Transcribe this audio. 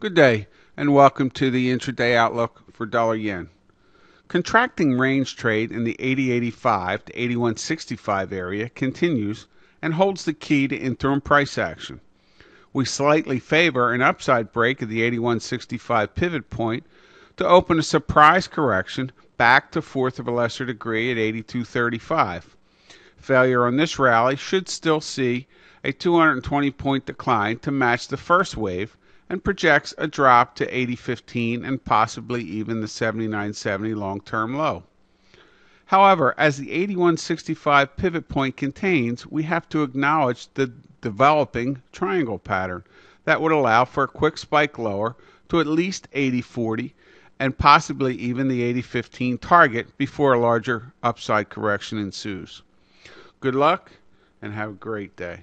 Good day, and welcome to the intraday outlook for dollar yen. Contracting range trade in the 80.85 to 81.65 area continues and holds the key to interim price action. We slightly favor an upside break of the 81.65 pivot point to open a surprise correction back to fourth of a lesser degree at 82.35. Failure on this rally should still see a 220-point decline to match the first wave, and projects a drop to 80.15 and possibly even the 79.70 long-term low. However, as the 81.65 pivot point contains, we have to acknowledge the developing triangle pattern that would allow for a quick spike lower to at least 80.40 and possibly even the 80.15 target before a larger upside correction ensues. Good luck and have a great day.